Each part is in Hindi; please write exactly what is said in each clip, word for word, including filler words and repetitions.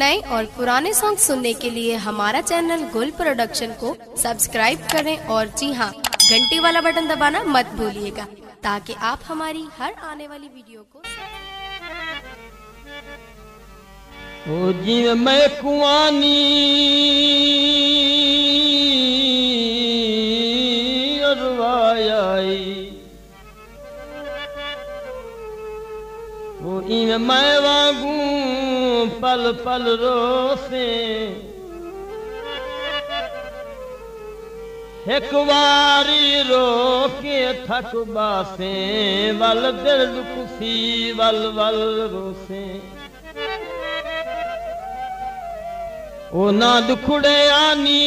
नए और पुराने सॉन्ग सुनने के लिए हमारा चैनल गुल प्रोडक्शन को सब्सक्राइब करें और जी हाँ, घंटी वाला बटन दबाना मत भूलिएगा ताकि आप हमारी हर आने वाली वीडियो को। ओ जी मैं कुआनी अरवायाई वो इन मैं वागू पल पल रोसे एक वारी रो के थक बासे वल दिल खुशी वल वल रोसे ओ ना दुखड़े आनी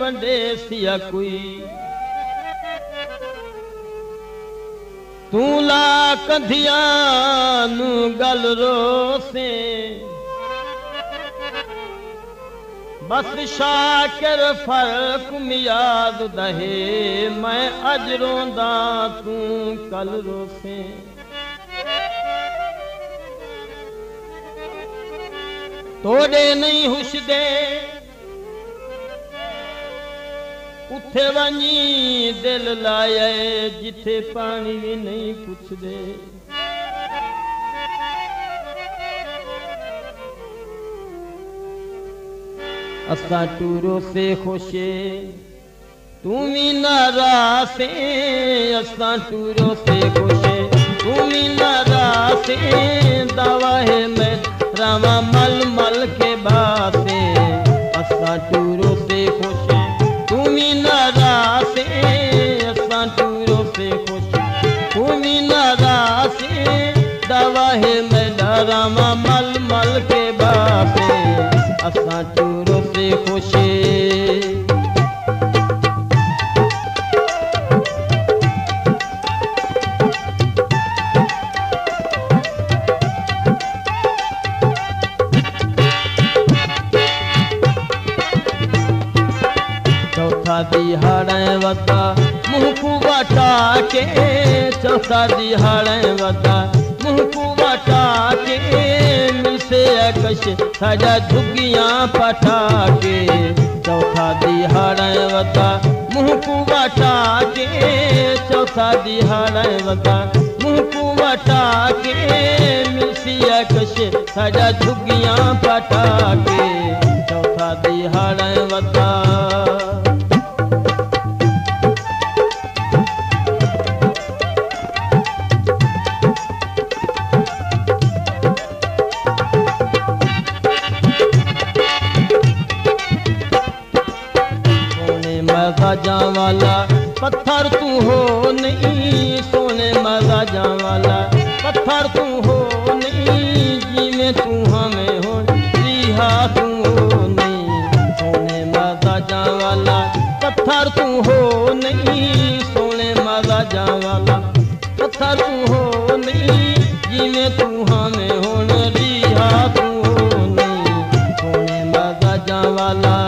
वंडे सिया कोई तू ला कंधिया नू गल रोसे बस शाकिर फर्क मियाद दहे मैं अज रोंदा तू कल रोसे तोड़े नहीं हुश दे उथे वनी दिल लाए जिथे पानी भी नहीं पूछ दे असा टूरो से खुशे तू भी नाराज से असा टूरो से खुशे तू भी नाराज से दावा है मैं रामा मल मल के बासे असा टूरो से खुश तुमी नारासे असा टूरो से खुश तुमी नारासे दवा है मैं रामा मल मल के बासे असा टूरो से खुशे दिहाड़े वता मुँह को बटा के चौथा दिहाड़े वता मुँह को बटा के मिलसे कश सजा झुगिया पटा के चौथा दिहाड़े वता मुँह को बटा के चौथा दिहाड़े वता मुँह को बटा के मिलसी कश सजा झुगिया पटा के चौथा दिहाड़े वता मजा वाला पत्थर तू हो नहीं सोने मजा वाला पत्थर तू हो नहीं जी में तू हमें हो रिहा तू हो नहीं सोने मजा वाला पत्थर तू हो नहीं सोने मजा वाला पत्थर तू हो नहीं जी में तू हमें हो रिहा तू हो नहीं सोने मजा वाला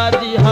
का दी।